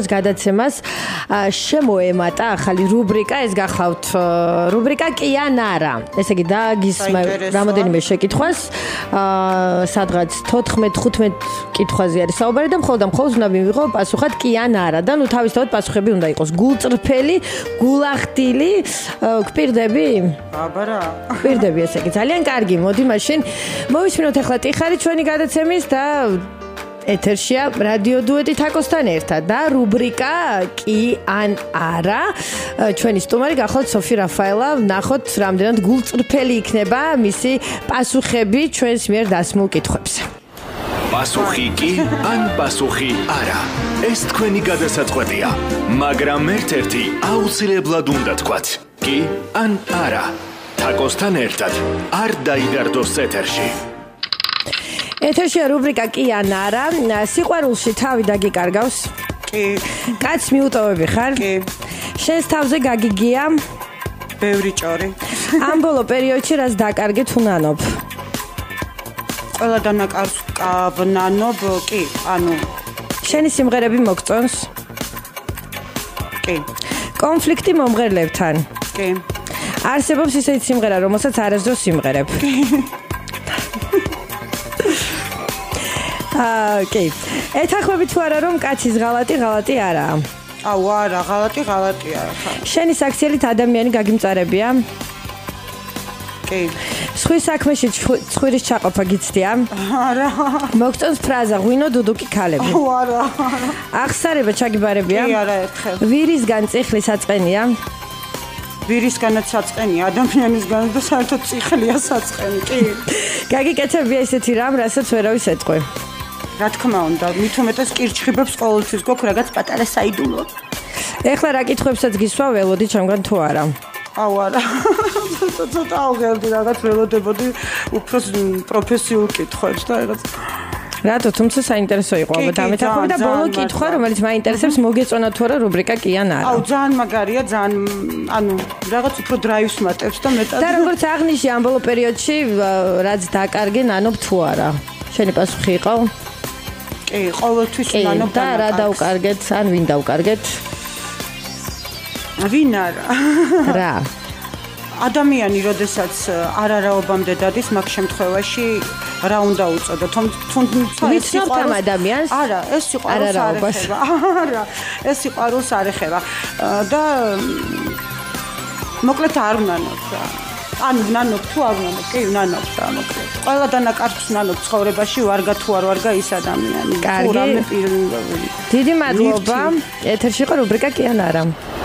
საქართველოს გადაცემას შემოემატა ახალი რუბრიკა, ეს გახლავთ რუბრიკა კი ან არა. ესე იგი დაგისმა რამოდენიმე შეკითხვას, სადღაც 14-15 კითხვაზე არის საუბარი და მხოლოდ ვიღო პასუხად კი ან არა და ნუ თავისთავად პასუხები უნდა იყოს გულწრფელი, გულახდილი, გპირდები? აბა რა. გპირდები, ესე იგი ძალიან კარგი, მოდი მაშინ მოვისმინოთ ახლა ტიხარი ჩვენი გადაცემის და ეთერშია რადიო დუეტი თაკოსთან ერთად და რუბრიკა კი ან არა. ჩვენი სტუმარი გახლავთ სოფი რაფაელა. ნახოთ რამდენად გულწრფელი იქნება მისი პასუხები ჩვენს მიერ დასმულ კითხვებზე. პასუხი კი ან პასუხი არა. ეს თქვენი გადასაწყვეტია, მაგრამ ერთ-ერთი აუცილებლად უნდა თქვათ. კი ან არა. თაკოსთან ერთად არ დაიდარდოს ეთერში. ეთერშია რუბრიკა კი ან არა. სიყვარულში თავი დაგიკარგავს? კი. კაც მიუტოვები ხარ? კი. შენს თავზე გაგიგია? ბევრი ჭორი. ამ ბოლო პერიოდში რას დაკარგეთ უნანობ? ყველადანა ვნანობ, კი, ანუ. შენი სიმღერები მოგწონს? კი. კონფლიქტი მომღერლებთან? კი. არსებობს ისეთი სიმღერა, რომელსაც არასდროს სიმღერებ? კი. კი. ეთანხმები თუ არა, რომ კაცის ღალატი არაა? აუ არა, ღალატი არა. შენი საქციელით ადამიანი გაგიმწარებია? კი. სხვის საქმეში ცხვირის ჩაყოფა გიცდია? არა. მოგწონს ფრაზა ღვინო დუდუკი ქალები? აუ არა. აღსარება ჩაგიბარებია? კი, არა ერთხელ. ვირისგან წიხლი საწყენია? ვირისგანაც საწყენია, ადამიანისგანაც და საერთოდ წიხლია საწყენი, კი. გაგიკეთებია ისეთი რამ, რასაც ვერავის ეტყვი? რა თქმა უნდა, მით უმეტეს კირჩხიბებს ყოველთვის გვაქვს რაღაც პატარა საიდუმლო. ეხლა რა კითხვებსაც გისვა, ველოდი ჩემგან თუ არა? აუ არა. ცოტა ავგებდი რაღაც ველოდებოდი უფრო პროფესიულ კითხვებს და რაღაც. რატო, თუმცა საინტერესო იყო, ალბათ ამეთანხმები და ბოლო კითხვა, რომელიც მაინტერესებს, მოგეწონა თუ არა რუბრიკა კი ან არა? აუ ძალიან მაგარია, ძალიან ანუ რაღაც უფრო დრაივს მატებს და მეტად. და როგორც აღნიშნე, ამ ბოლო პერიოდში რაც დაკარგენ, ანობ თუ არა? შენი პასუხი იყო? კი, ყოველთვის ნანობა. და რა დავკარგეთ, ან ვინ დავკარგეთ? ვინ არა? რა? ადამიანი, როდესაც არარაობამდე დადის, მაგ შემთხვევაში რა უნდა უწოდოთ? ვიცნობთ ამ ადამიანს? არა, ეს სიყვარულს არ ეხება. არა, ეს სიყვარულს არ ეხება. და მოკლედ არ ვნანობ რა. ანუ ვნანობ თუ არ ვნანობ, კი ვნანობ რა მოკლედ. ყველადანა კარგს ვნანობ ცხოვრებაში, ვარგა თუ არ ვარგა ის ადამიანი. კარგი. დიდი მადლობა. ეთერში იყო რუბრიკა კი ან არა.